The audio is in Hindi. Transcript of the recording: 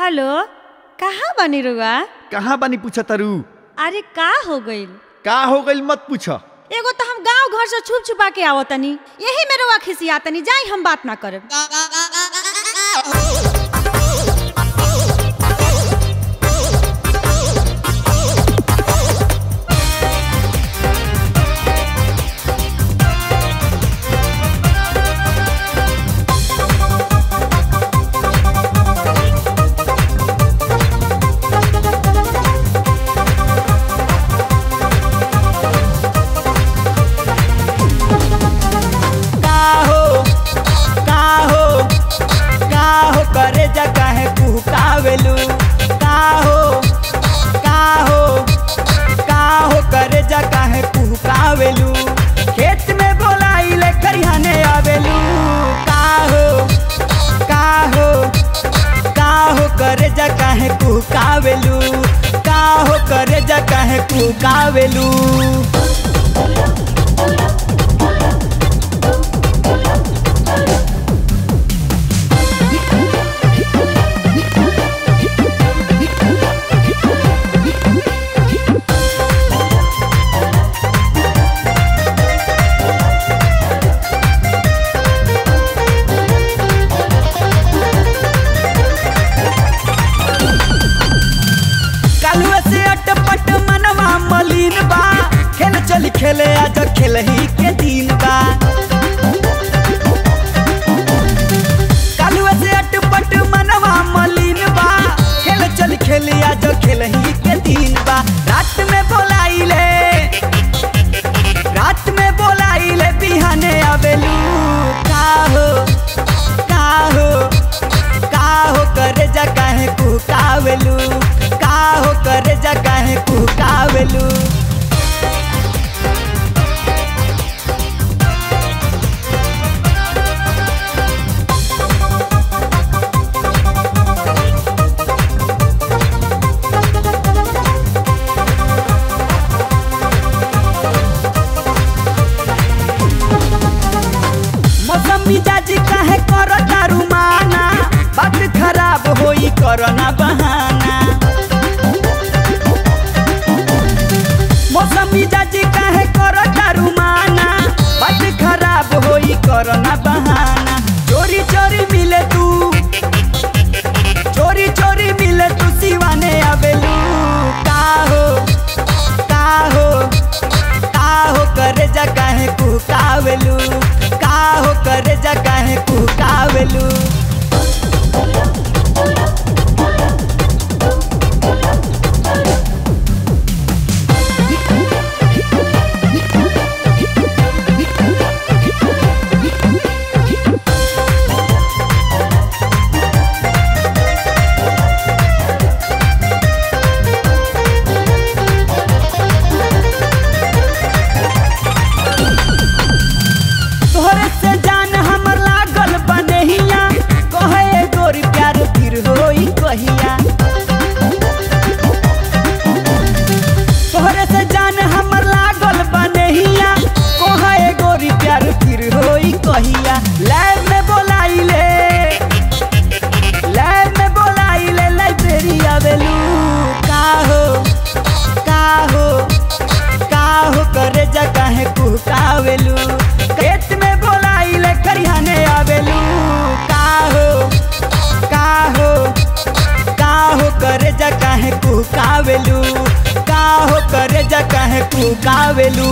हेलो, कहाँ बानी रुआ? कहाँ बानी पूछा तरु? अरे का हो गई? का हो गई मत पूछा। एगो तो हम गांव घर से छुप छुपा के आवत तनी, यही में रुआ खिसियात तनी, जाई हम बात ना करब। कावेलू का हो करे जा काहे तू कावेलू। खेले आज खेल ही के दिन बा, कालुआ से अटपट मनवा मलिन बा, खेल चल खेले आज खेल ही के दिन बा। रात में बोलाइले बिहाने आवेलू। काहो करे जा काहे कुकावेलू, काहो करे जा काहे कुकावेलू। कोरोना बहाना मौसमी जाजी काहे करो दारू माना, बात खराब होई कोरोना बहाना। चोरी चोरी मिले तू सिवाने आवेलू। काहो करे जा काहे कुकावेलू, काहो करे जा काहे कुकावेलू। लैब में बोलाइले लाइब्रेरी आवेलू। काहो करे जा काहे कुकावेलू, खेत में बोलाइले खरियाने आवेलू। काहो करे जा काहे कुकावेलू, काहो करे जा काहे कुकावेलू।